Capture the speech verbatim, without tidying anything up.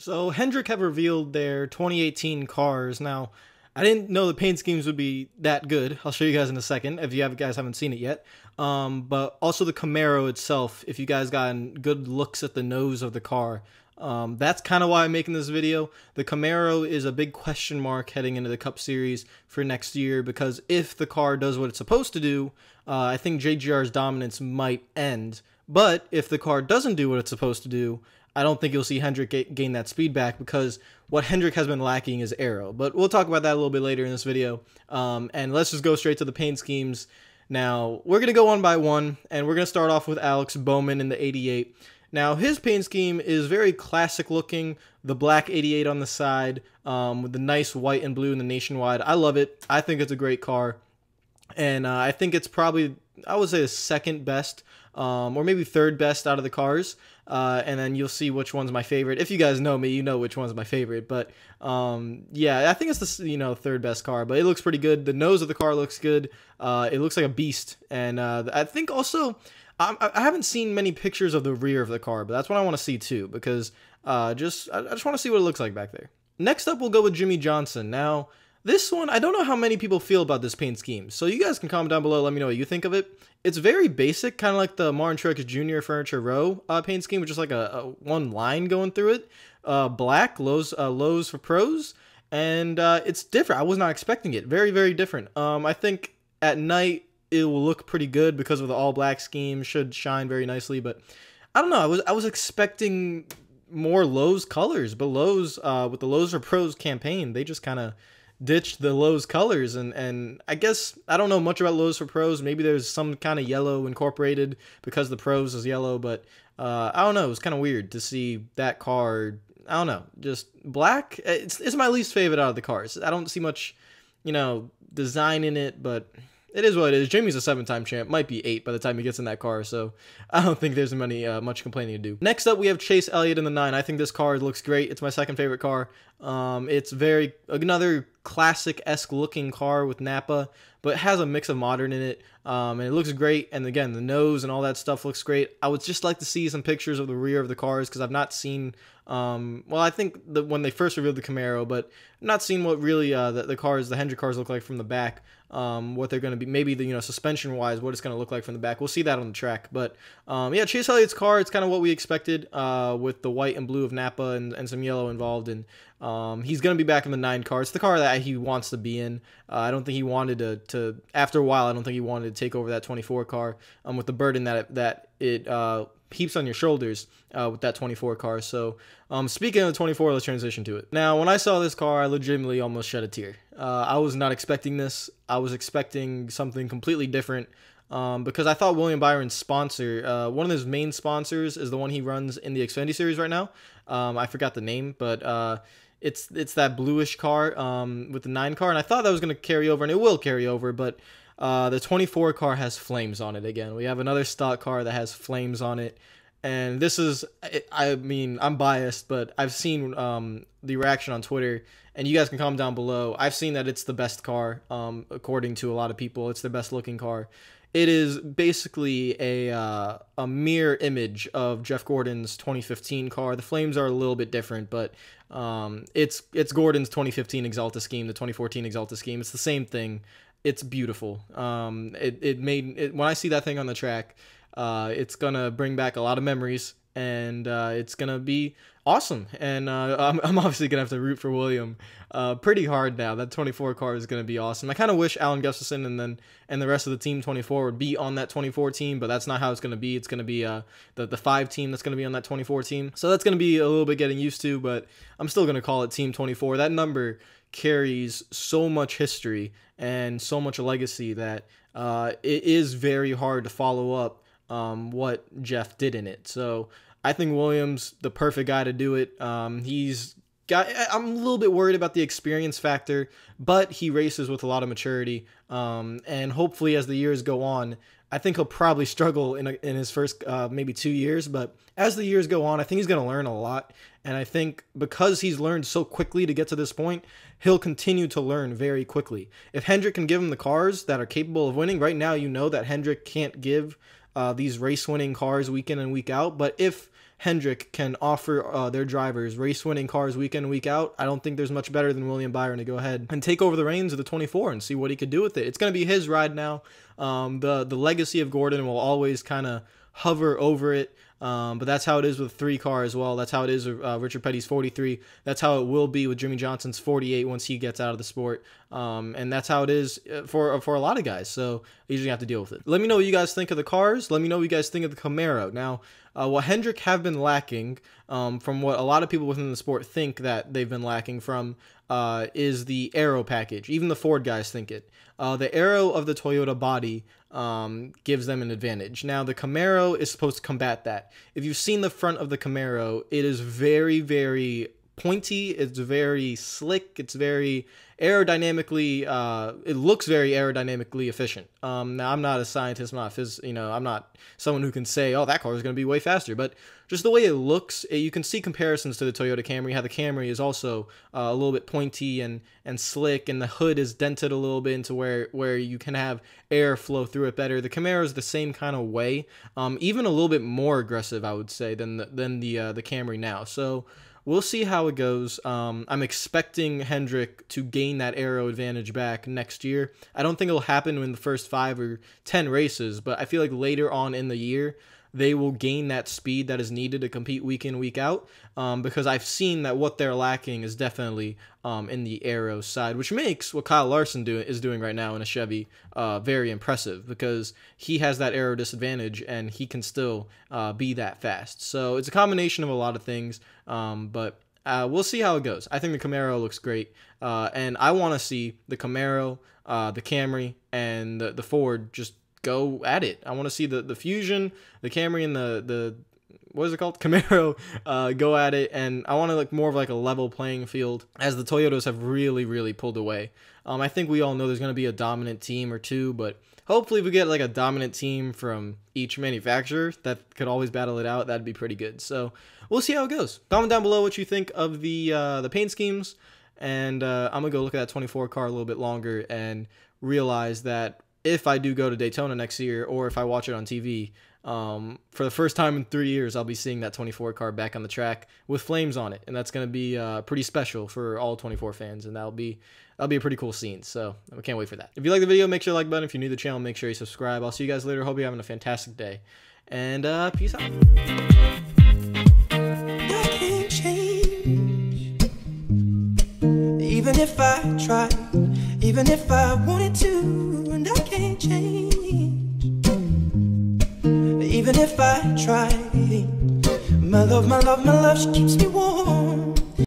So Hendrick have revealed their twenty eighteen cars. Now, I didn't know the paint schemes would be that good. I'll show you guys in a second if you have, guys haven't seen it yet. Um, but also the Camaro itself, if you guys gotten good looks at the nose of the car. Um, that's kind of why I'm making this video. The Camaro is a big question mark heading into the Cup Series for next year, because if the car does what it's supposed to do, uh, I think J G R's dominance might end. But if the car doesn't do what it's supposed to do, I don't think you'll see Hendrick gain that speed back, because what Hendrick has been lacking is aero. But we'll talk about that a little bit later in this video. Um, and let's just go straight to the paint schemes. Now, we're going to go one by one, and we're going to start off with Alex Bowman in the eighty-eight. Now, his paint scheme is very classic looking. The black eighty-eight on the side, um, with the nice white and blue in the Nationwide. I love it. I think it's a great car. And uh, I think it's probably, I would say, the second best, um, or maybe third best out of the cars. Uh, and then you'll see which one's my favorite. If you guys know me, you know which one's my favorite. But um, yeah, I think it's the you know third best car. But it looks pretty good. The nose of the car looks good. Uh, it looks like a beast. And uh, I think also, I, I haven't seen many pictures of the rear of the car, but that's what I want to see too, because uh, just I, I just want to see what it looks like back there. Next up, we'll go with Jimmie Johnson. Now, this one, I don't know how many people feel about this paint scheme, so you guys can comment down below, let me know what you think of it. It's very basic, kind of like the Martin Truex Junior Furniture Row uh, paint scheme, with just like a, a one line going through it. Uh, black, Lowe's, uh, Lowe's for pros, and uh, it's different. I was not expecting it. Very, very different. Um, I think at night it will look pretty good because of the all black scheme. Should shine very nicely, but I don't know. I was I was expecting more Lowe's colors, but Lowe's uh, with the Lowe's for pros campaign, they just kind of ditched the Lowe's colors, and and I guess I don't know much about Lowe's for pros. Maybe there's some kind of yellow incorporated because the pros is yellow, but uh I don't know, it's kind of weird to see that car. I don't know, just black. It's, it's my least favorite out of the cars. I don't see much you know design in it, but it is what it is. Jimmie's a seven-time champ, might be eight by the time he gets in that car, so I don't think there's many, uh, much complaining to do. Next up, we have Chase Elliott in the nine. I think this car looks great. It's my second favorite car. Um, it's very, another classic-esque looking car with Napa, but it has a mix of modern in it, um, and it looks great. And again, the nose and all that stuff looks great. I would just like to see some pictures of the rear of the cars, because I've not seen, um, well, I think the, when they first revealed the Camaro, but not seen what really uh, the, the cars, the Hendrick cars look like from the back. Um, what they're going to be, maybe the, you know, suspension wise, what it's going to look like from the back. We'll see that on the track, but, um, yeah, Chase Elliott's car, it's kind of what we expected, uh, with the white and blue of Napa and, and some yellow involved. And, um, he's going to be back in the nine car. It's the car that he wants to be in. Uh, I don't think he wanted to, to, after a while, I don't think he wanted to take over that twenty-four car, um, with the burden that, it, that it, uh, heaps on your shoulders uh, with that twenty-four car. So um, speaking of the twenty-four, let's transition to it. Now, when I saw this car, I legitimately almost shed a tear. Uh, I was not expecting this. I was expecting something completely different, um, because I thought William Byron's sponsor, uh, one of his main sponsors is the one he runs in the Xfinity series right now. Um, I forgot the name, but uh, it's, it's that bluish car um, with the nine car. And I thought that was going to carry over, and it will carry over, but Uh, the twenty-four car has flames on it again. We have another stock car that has flames on it. And this is, I mean, I'm biased, but I've seen um, the reaction on Twitter, and you guys can comment down below. I've seen that it's the best car, um, according to a lot of people. It's the best looking car. It is basically a, uh, a mirror image of Jeff Gordon's twenty fifteen car. The flames are a little bit different, but um, it's, it's Gordon's twenty fifteen Exalta scheme, the twenty fourteen Exalta scheme. It's the same thing. It's beautiful. Um, it, it made it, when I see that thing on the track, uh, it's gonna bring back a lot of memories, and uh, it's gonna be awesome. And uh, I'm, I'm obviously gonna have to root for William uh, pretty hard now. That twenty-four car is gonna be awesome. I kind of wish Alan Gustafson and then and the rest of the team twenty-four would be on that twenty-four team, but that's not how it's gonna be. It's gonna be uh, the the five team that's gonna be on that twenty-four team. So that's gonna be a little bit getting used to, but I'm still gonna call it Team twenty-four. That number carries so much history and so much legacy that uh, it is very hard to follow up um, what Jeff did in it. So I think Williams, the perfect guy to do it. Um, he's got, I'm a little bit worried about the experience factor, but he races with a lot of maturity. Um, and hopefully as the years go on, I think he'll probably struggle in, a, in his first uh, maybe two years, but as the years go on, I think he's going to learn a lot. And I think because he's learned so quickly to get to this point, he'll continue to learn very quickly. If Hendrick can give him the cars that are capable of winning, right now you know that Hendrick can't give uh, these race-winning cars week in and week out, but if Hendrick can offer uh, their drivers race-winning cars week in, week out, I don't think there's much better than William Byron to go ahead and take over the reins of the twenty-four and see what he could do with it. It's going to be his ride now. Um, the, the legacy of Gordon will always kind of hover over it. Um, but that's how it is with three car as well. That's how it is with uh, Richard Petty's forty-three. That's how it will be with Jimmie Johnson's forty-eight once he gets out of the sport. Um, and that's how it is for for a lot of guys. So you just have to deal with it. Let me know what you guys think of the cars. Let me know what you guys think of the Camaro. Now, uh, what Hendrick have been lacking um, from what a lot of people within the sport think that they've been lacking from uh, is the aero package. Even the Ford guys think it. Uh, the aero of the Toyota body um, gives them an advantage. Now, the Camaro is supposed to combat that. If you've seen the front of the Camaro, it is very, very pointy. It's very slick. It's very aerodynamically, uh, it looks very aerodynamically efficient. Um, now, I'm not a scientist, I'm not, phys you know, I'm not someone who can say, oh, that car is going to be way faster, but just the way it looks, it, you can see comparisons to the Toyota Camry, how the Camry is also uh, a little bit pointy and, and slick, and the hood is dented a little bit into where, where you can have air flow through it better. The Camaro is the same kind of way, um, even a little bit more aggressive, I would say, than the, than the, uh, the Camry now. So we'll see how it goes. Um, I'm expecting Hendrick to gain that aero advantage back next year. I don't think it'll happen in the first five or ten races, but I feel like later on in the year, they will gain that speed that is needed to compete week in, week out, um, because I've seen that what they're lacking is definitely um, in the aero side, which makes what Kyle Larson do, is doing right now in a Chevy uh, very impressive, because he has that aero disadvantage and he can still uh, be that fast. So it's a combination of a lot of things, um, but uh, we'll see how it goes. I think the Camaro looks great, uh, and I want to see the Camaro, uh, the Camry, and the, the Ford just go at it. I want to see the, the Fusion, the Camry, and the, the what is it called? Camaro uh, go at it, and I want to look more of like a level playing field, as the Toyotas have really, really pulled away. Um, I think we all know there's going to be a dominant team or two, but hopefully we get like a dominant team from each manufacturer that could always battle it out. That'd be pretty good. So we'll see how it goes. Comment down below what you think of the, uh, the paint schemes, and uh, I'm going to go look at that twenty-four car a little bit longer and realize that if I do go to Daytona next year, or if I watch it on T V, um, for the first time in three years, I'll be seeing that twenty-four car back on the track with flames on it. And that's going to be uh, pretty special for all twenty-four fans. And that'll be, that'll be a pretty cool scene. So I can't wait for that. If you like the video, make sure you like the button. If you're new to the channel, make sure you subscribe. I'll see you guys later. Hope you're having a fantastic day. And uh, peace out. Even if I tried, even if I wanted to, and I can't change. Even if I try, my love, my love, my love, she keeps me warm.